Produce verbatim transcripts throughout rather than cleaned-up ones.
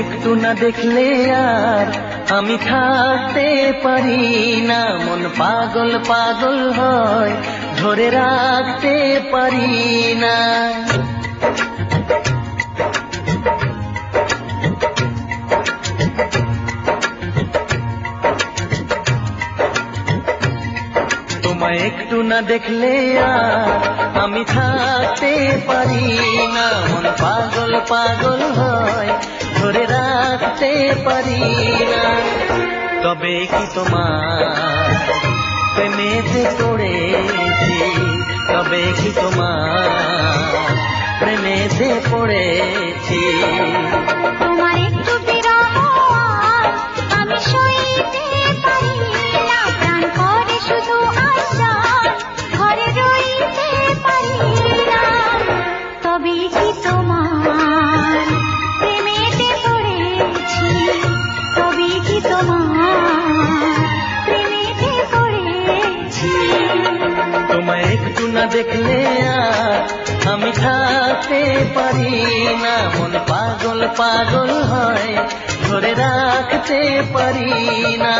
একটু না দেখলে আর আমি থাকতে পারি না, মন পাগল পাগল হয় ধরে রাখতে পারি না। তোমায় একটু না দেখলে আর আমি থাকতে পারি না, মন পাগল পাগল হয় ধরে রাখতে পারি না। তবে কি তোমার প্রেমেতে পড়েছি, তবে কি তোমার প্রেমেতে পড়েছি। তোমার একটু বিরহ আমি সইতে পারি না, প্রাণ করে শুধু আশা ঘরে রইতে পারি না। তবে কি তোমার প্রেমেতে পড়েছি, তবে কি তোমার প্রেমেতে পড়েছি। তোমায় একটু না দেখলে আর আমি থাকতে পারি না, মন পাগল পাগল হয় ধরে রাখতে পারি না।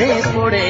मदे पड़े।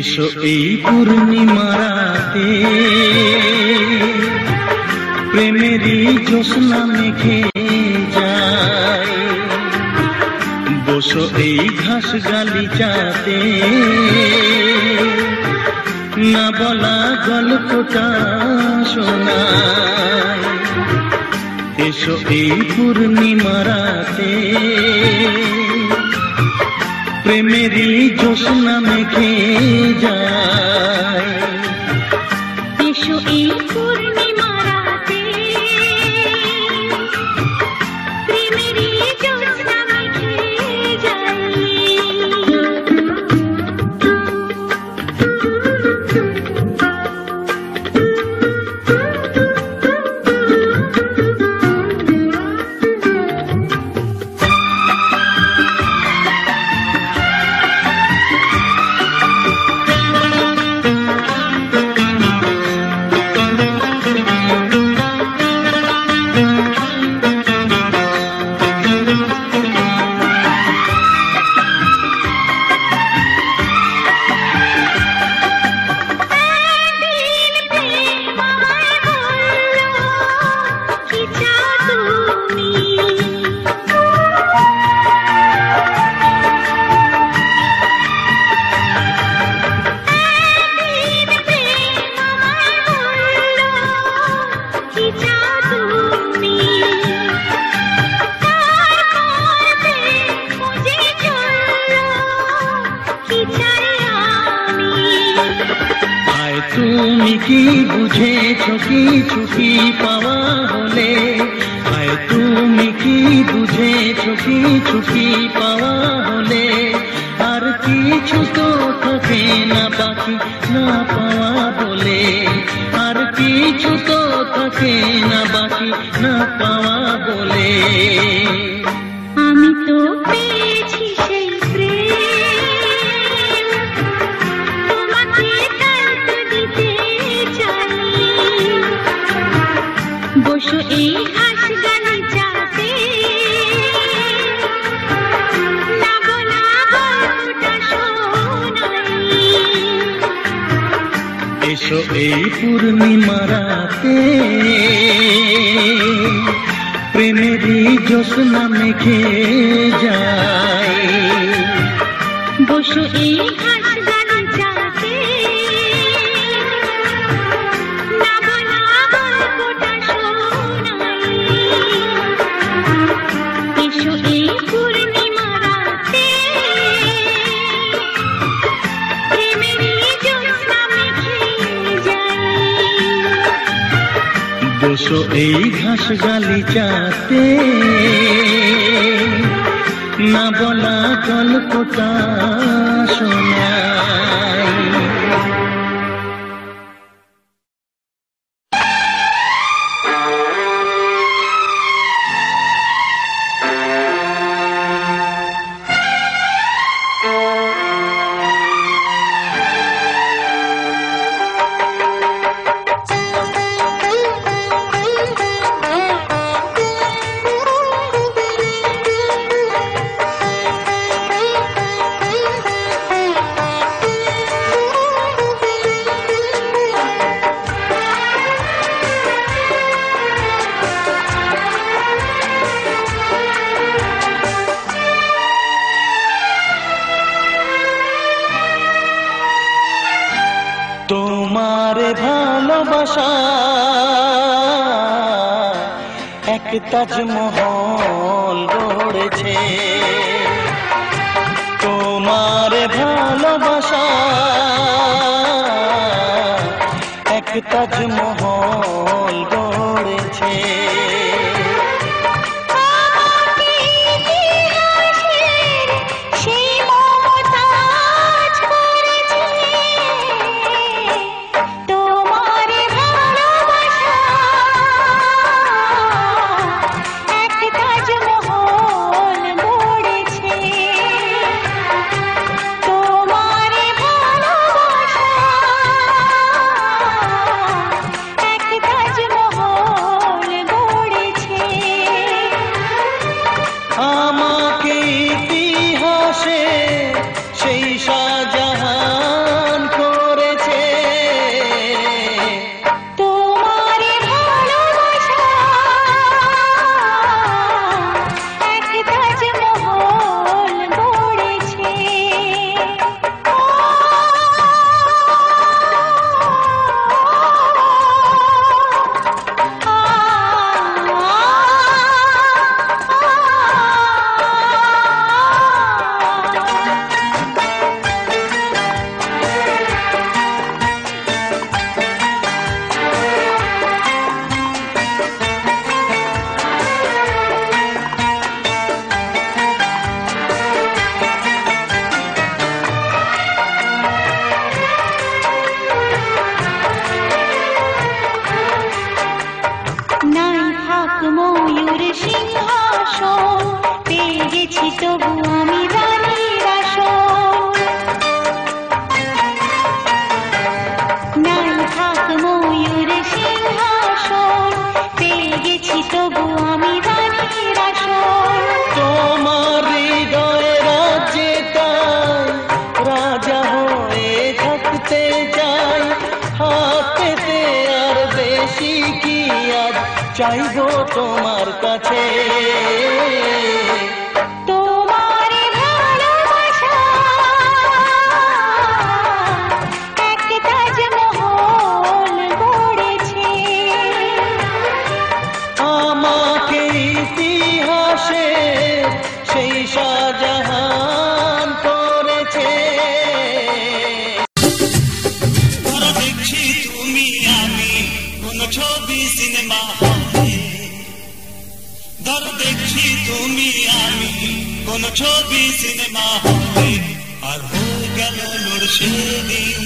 এসো এই পূর্ণিমা রাতে প্রেমেরই জ্যোৎস্না মেখে যায়, বসো এই ঘাস গালিচাতে না বলা গল্পটা শোনায়। এসো এই পূর্ণিমা রাতে প্রেমেরই জ্যোৎস্না মেখে যায়, এসো এই পূর্ণিমা রাতে প্রেমেরই জ্যোৎস্না মেখে যায়। तुमी की बुझे छुकी छुकी पावा होले, आए तुमी की बुझे छुकी छुकी पावा होले, आर किछु तो थाके ना बाकी ना पावा बोले, आर किछु तो थाके ना बाकी ना पावा बोले। आमी तो पेयेछि सेई पूर्णिमा राते प्रेमेरी ज्योत्स्ना मेखे जाए, बसो ए घास गालिचाते ना বলা গল্পটা শোনাই। এসো এই পূর্ণিমা রাতে প্রেমেরি জ্যোৎস্না মেখে বসো এই ঘাস গালিচাতে না বলা গল্পটা শোনায়। तुम्हारे भालोबाशा एक ताजमहल गड़ेछे तुम्हारे भालोबाशा एक ताजमहल गड़ेछे चाहबो तोमार काछे ছবি সিনেমা হলে আর ভুল গেল লোর সেদিন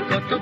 कत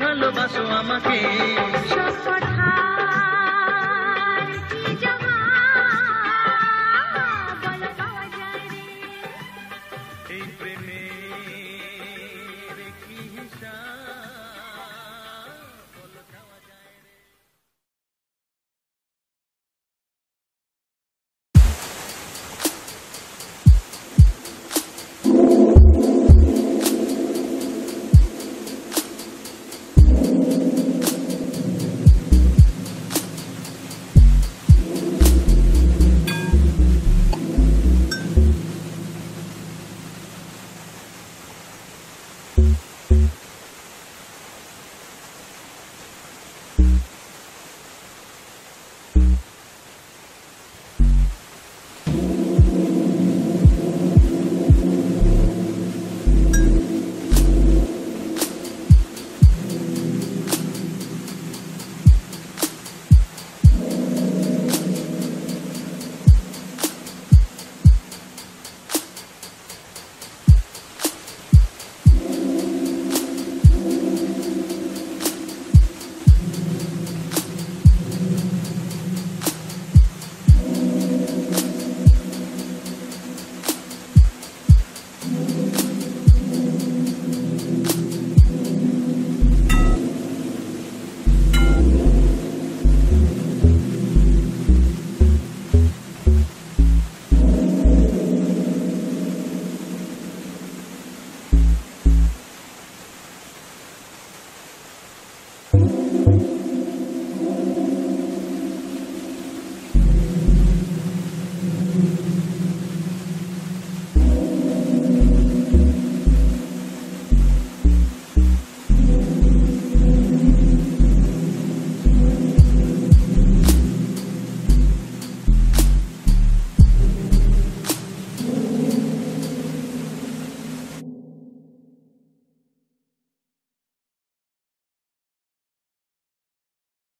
भालोबासो आमाके।